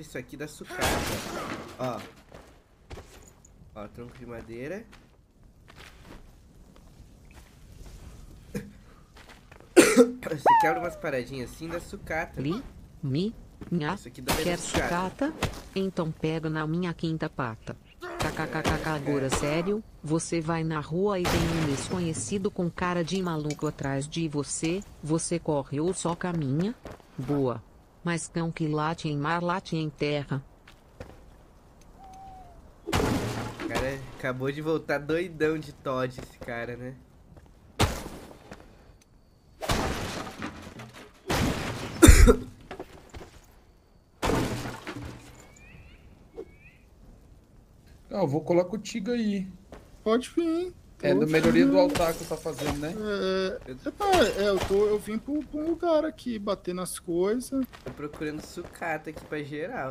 isso aqui dá sucata. Ó. Ó, tronco de madeira. Você quebra umas paradinhas assim, dá sucata. Isso aqui dá quer sucata? Então pega na minha quinta pata. KKKK, agora sério, você vai na rua e tem um desconhecido com cara de maluco atrás de você, você corre ou só caminha? Boa. Mas cão que late em mar, late em terra. O cara acabou de voltar doidão de Todd, esse cara, né? Eu vou colar contigo aí. Pode vir. É da melhoria do altar que eu tá fazendo, né? Eu vim pra um lugar aqui, bater nas coisas. Tô procurando sucata aqui pra geral.